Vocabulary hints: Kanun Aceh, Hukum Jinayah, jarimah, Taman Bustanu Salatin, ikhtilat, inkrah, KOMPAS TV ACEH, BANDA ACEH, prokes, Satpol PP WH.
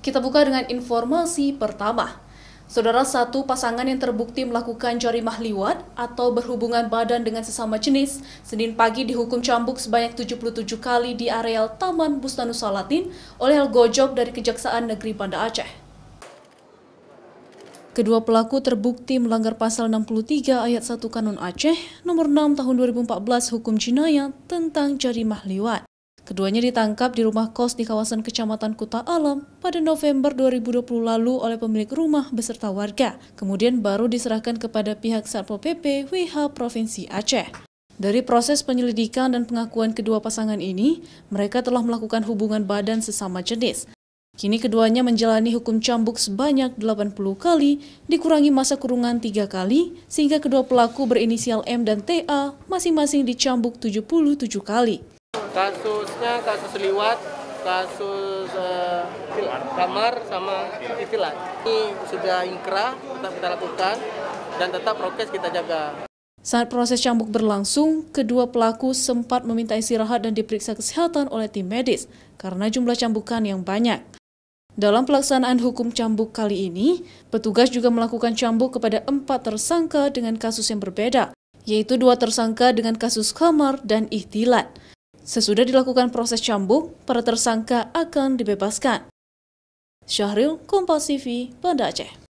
Kita buka dengan informasi pertama. Saudara, satu pasangan yang terbukti melakukan jarimah liwat atau berhubungan badan dengan sesama jenis, Senin pagi dihukum cambuk sebanyak 77 kali di areal Taman Bustanu Salatin oleh Al-Gojok dari Kejaksaan Negeri Banda Aceh. Kedua pelaku terbukti melanggar pasal 63 ayat 1 Kanun Aceh nomor 6 tahun 2014 Hukum Jinayah tentang jarimah liwat. Keduanya ditangkap di rumah kos di kawasan Kecamatan Kuta Alam pada November 2020 lalu oleh pemilik rumah beserta warga. Kemudian baru diserahkan kepada pihak Satpol PP WH Provinsi Aceh. Dari proses penyelidikan dan pengakuan kedua pasangan ini, mereka telah melakukan hubungan badan sesama jenis. Kini keduanya menjalani hukum cambuk sebanyak 80 kali, dikurangi masa kurungan 3 kali, sehingga kedua pelaku berinisial M dan TA masing-masing dicambuk 77 kali. Kasusnya kasus liwat, kasus kamar sama istilah. Ini sudah inkrah, tetap kita lakukan dan tetap prokes kita jaga. Saat proses cambuk berlangsung, kedua pelaku sempat meminta istirahat dan diperiksa kesehatan oleh tim medis karena jumlah cambukan yang banyak. Dalam pelaksanaan hukum cambuk kali ini, petugas juga melakukan cambuk kepada 4 tersangka dengan kasus yang berbeda, yaitu 2 tersangka dengan kasus kamar dan ikhtilat. Sesudah dilakukan proses cambuk, para tersangka akan dibebaskan. Syahril, Kompas TV, Banda Aceh.